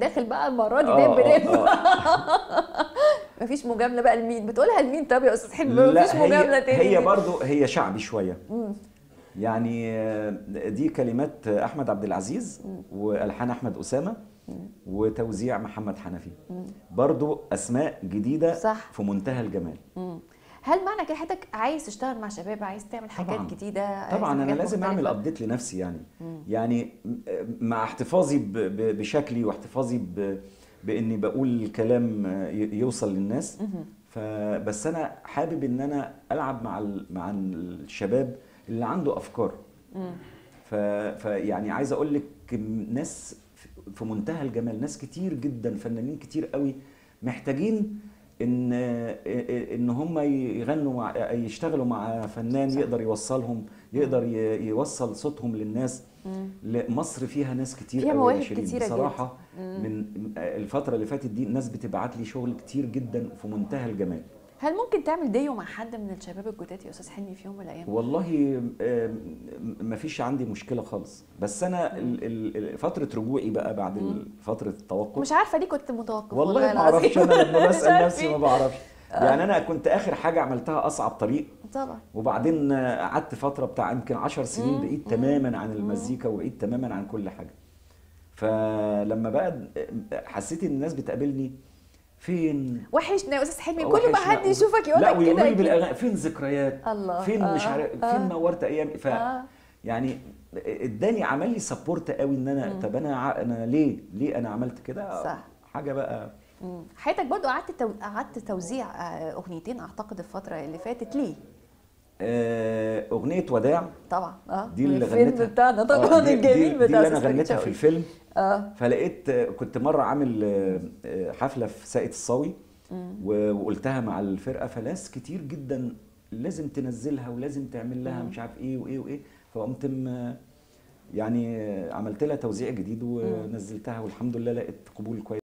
داخل بقى المره دي دايما بريتم. مفيش مجامله بقى لمين؟ بتقولها لمين طب يا استاذ حلمي؟ مفيش مجامله تاني. هي برضو هي شعبي شويه. يعني دي كلمات احمد عبد العزيز والحان احمد اسامه وتوزيع محمد حنفي. برضو اسماء جديده صح. في منتهى الجمال. هل معنى كده حضرتك عايز تشتغل مع شباب، عايز تعمل حاجات طبعًا. جديده؟ طبعا انا لازم اعمل ابديت لنفسي يعني. يعني مع احتفاظي بشكلي واحتفاظي باني بقول كلام يوصل للناس، فبس انا حابب ان انا العب مع الشباب اللي عنده افكار. فيعني عايز اقول لك ناس في منتهى الجمال، ناس كتير جدا، فنانين كتير قوي محتاجين ان هم يغنوا يشتغلوا مع فنان صح. يقدر يوصلهم، يقدر يوصل صوتهم للناس. مصر فيها ناس كتير قوي بصراحه. من الفتره اللي فاتت دي الناس بتبعت لي شغل كتير جدا في منتهى الجمال. هل ممكن تعمل ديو مع حد من الشباب الجداد يا استاذ حلمي في يوم من الايام؟ والله مفيش عندي مشكله خالص، بس انا فتره رجوعي بقى بعد فتره التوقف مش عارفه ليه كنت متوقفه. والله ما اعرفش، انا لما بسال نفسي ما بعرفش. يعني انا كنت اخر حاجه عملتها اصعب طريق طبعا، وبعدين قعدت فتره بتاع يمكن 10 سنين بعيد تماما عن المزيكا وبعيد تماما عن كل حاجه. فلما بقى حسيت ان الناس بتقابلني فين؟ وحشنا يا استاذ حلمي، كل ما حد يشوفك يقول لك كده. لا ويقول لي بالاغاني فين ذكريات؟ الله فين مش عارف فين نورت ايام. ف يعني اداني عمل لي سبورت قوي ان انا طب انا ليه انا عملت كده؟ صح حاجه بقى. حياتك برضه قعدت توزيع اغنيتين اعتقد الفتره اللي فاتت. ليه؟ اغنيه وداع طبعا دي اللي غنيتها الفيلم بتاعنا طبعا الجميل بتاع اللي انا غنيتها في الفيلم. فلقيت كنت مره عامل حفله في ساقية الصاوي وقلتها مع الفرقه، فناس كتير جدا لازم تنزلها ولازم تعمل لها مش عارف ايه وايه وايه، فقمت يعني عملت لها توزيع جديد ونزلتها والحمد لله لقيت قبول كويس.